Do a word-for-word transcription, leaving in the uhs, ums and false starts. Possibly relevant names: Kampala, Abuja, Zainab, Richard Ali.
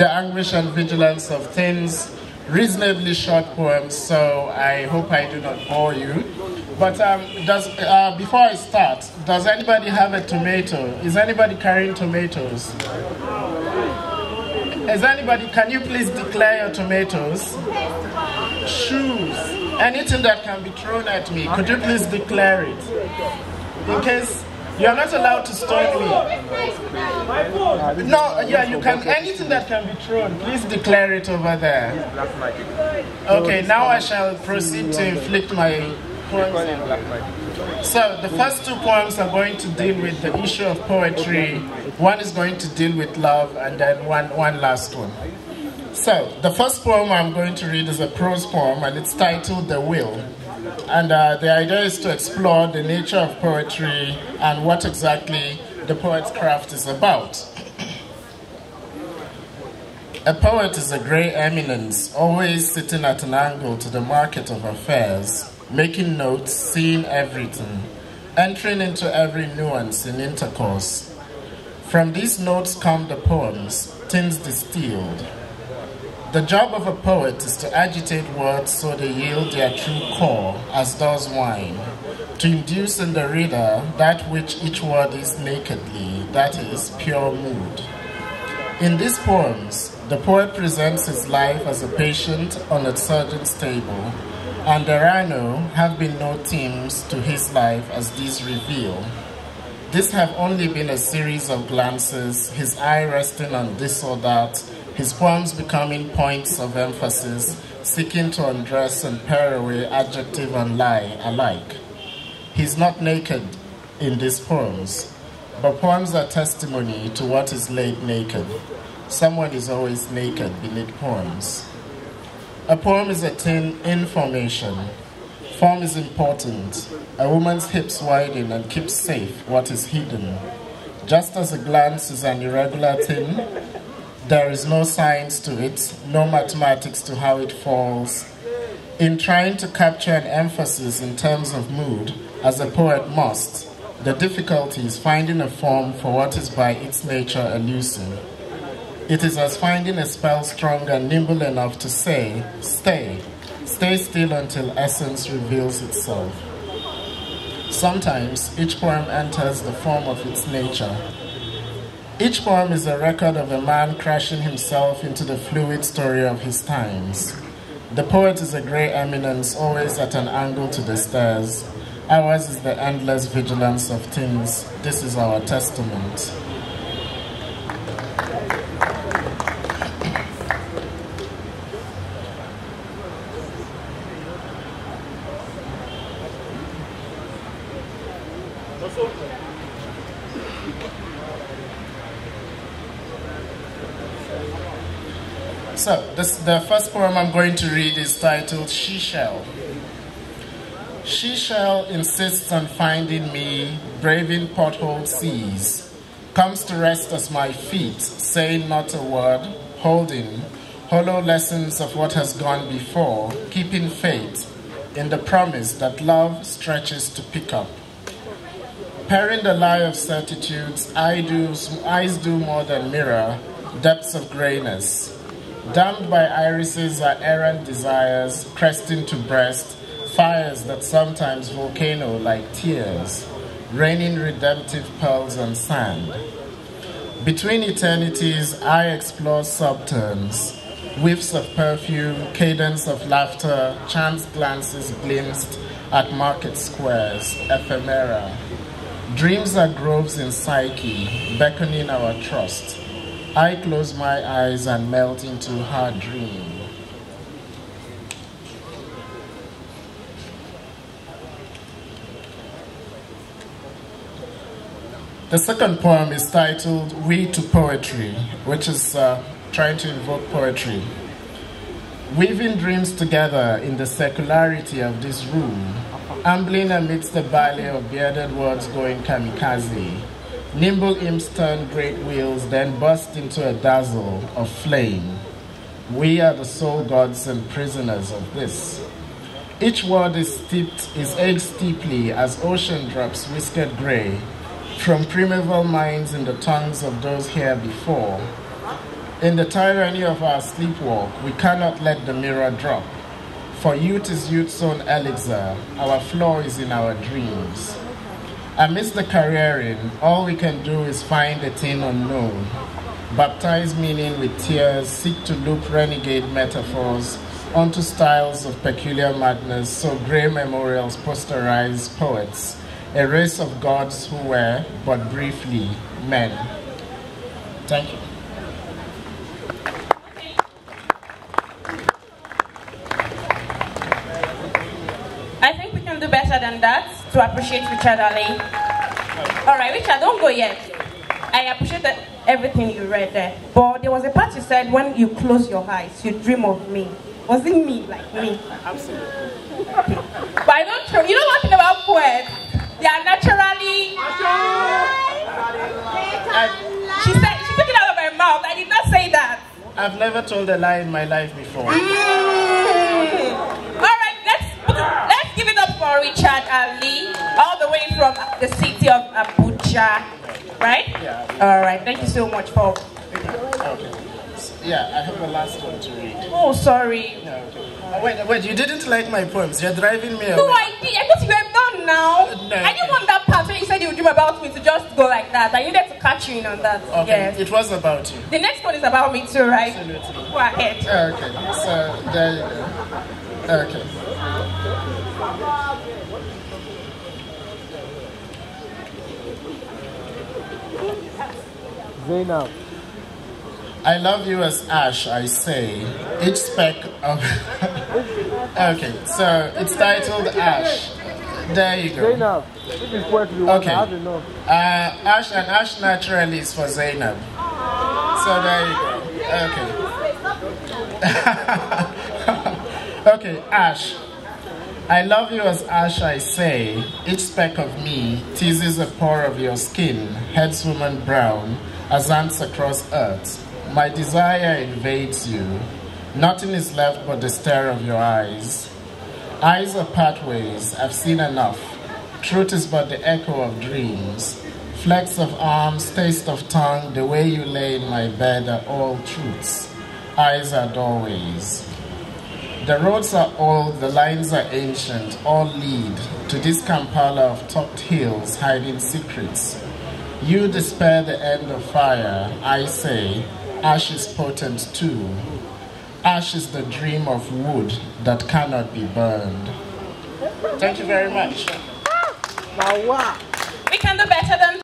the anguish and vigilance of things, reasonably short poems, so I hope I do not bore you. But um, does, uh, before I start, does anybody have a tomato? Is anybody carrying tomatoes? Is anybody, can you please declare your tomatoes? Shoes. Anything that can be thrown at me, could you please declare it? In case you're not allowed to stone me. No, yeah, you can, anything that can be thrown, please declare it over there. Okay, now I shall proceed to inflict my poems. So the first two poems are going to deal with the issue of poetry. One is going to deal with love, and then one, one last one. So, the first poem I'm going to read is a prose poem, and it's titled The Will. And uh, the idea is to explore the nature of poetry and what exactly the poet's craft is about. A poet is a grey eminence, always sitting at an angle to the market of affairs, making notes, seeing everything, entering into every nuance in intercourse. From these notes come the poems, things distilled. The job of a poet is to agitate words so they yield their true core, as does wine, to induce in the reader that which each word is nakedly, that is, pure mood. In these poems, the poet presents his life as a patient on a surgeon's table, and there are no, have been no themes to his life as these reveal. This have only been a series of glances, his eye resting on this or that, his poems becoming points of emphasis, seeking to undress and pair away adjective and lie alike. He's not naked in these poems, but poems are testimony to what is laid naked. Someone is always naked beneath poems. A poem is a thing in formation. Form is important. A woman's hips widen and keeps safe what is hidden. Just as a glance is an irregular thing, there is no science to it, no mathematics to how it falls. In trying to capture an emphasis in terms of mood, as a poet must, the difficulty is finding a form for what is by its nature elusive. It is as finding a spell strong and nimble enough to say, stay. Stay still until essence reveals itself. Sometimes, each poem enters the form of its nature. Each poem is a record of a man crashing himself into the fluid story of his times. The poet is a grey eminence, always at an angle to the stairs. Ours is the endless vigilance of things. This is our testament. So, this, the first poem I'm going to read is titled She Shall. She shall insists on finding me, braving pothole seas, comes to rest at my feet, saying not a word, holding hollow lessons of what has gone before, keeping faith in the promise that love stretches to pick up. Pairing the lie of certitudes, I do, eyes do more than mirror, depths of grayness. Damned by irises are errant desires, cresting to breast, fires that sometimes volcano like tears, raining redemptive pearls on sand. Between eternities, I explore subterns, whiffs of perfume, cadence of laughter, chance glances glimpsed at market squares, ephemera. Dreams are groves in psyche, beckoning our trust. I close my eyes and melt into her dream. The second poem is titled We to Poetry, which is uh, trying to invoke poetry. Weaving dreams together in the secularity of this room, ambling amidst the ballet of bearded words going kamikaze. Nimble imps turn great wheels, then burst into a dazzle of flame. We are the soul gods and prisoners of this. Each word is steeped, is aged steeply as ocean drops whiskered grey, from primeval minds in the tongues of those here before. In the tyranny of our sleepwalk, we cannot let the mirror drop. For youth is youth's own elixir, our flaw is in our dreams. Amidst the careering, all we can do is find the thing unknown. Baptize meaning with tears, seek to loop renegade metaphors onto styles of peculiar madness, so grey memorials posterize poets, a race of gods who were, but briefly, men. Thank you. I think we can do better than that to appreciate Richard Ali. All right, Richard, don't go yet. I appreciate that everything you read there. But there was a part you said, when you close your eyes, you dream of me. Was it me, like me? Absolutely. But I don't, you know one thing about poets. They are naturally... I, she said, she took it out of my mouth. I did not say that. I've never told a lie in my life before. Mm. All right, let's, let's give it up for Richard Ali, all the way from the city of Abuja, right? Yeah. All right, thank you so much for... Okay. Yeah, I have the last one to read. Oh, sorry. Yeah, okay. Wait, wait, you didn't like my poems. You're driving me away. No, I did. I thought you were done now. No, I didn't okay. want that part where you said you would dream about me to just go like that. I needed to catch you in on that. Okay, yes. It was about you. The next one is about me too, right? Absolutely. Go ahead. Okay, so there you go. Okay. Zainab. I love you as ash, I say, each speck of... Okay, so it's titled Ash. There you go. Zainab, this is what you want. Okay. Uh, ash and Ash naturally is for Zainab. So there you go. Okay. Okay, Ash. I love you as ash, I say, each speck of me teases a pore of your skin, heads woman brown, as ants across earth. My desire invades you. Nothing is left but the stare of your eyes. Eyes are pathways, I've seen enough. Truth is but the echo of dreams. Flecks of arms, taste of tongue, the way you lay in my bed are all truths. Eyes are doorways. The roads are old, the lines are ancient, all lead to this Kampala of topped hills hiding secrets. You despair the end of fire, I say, ash is potent too. Ash is the dream of wood that cannot be burned. Thank you very much. We can do better than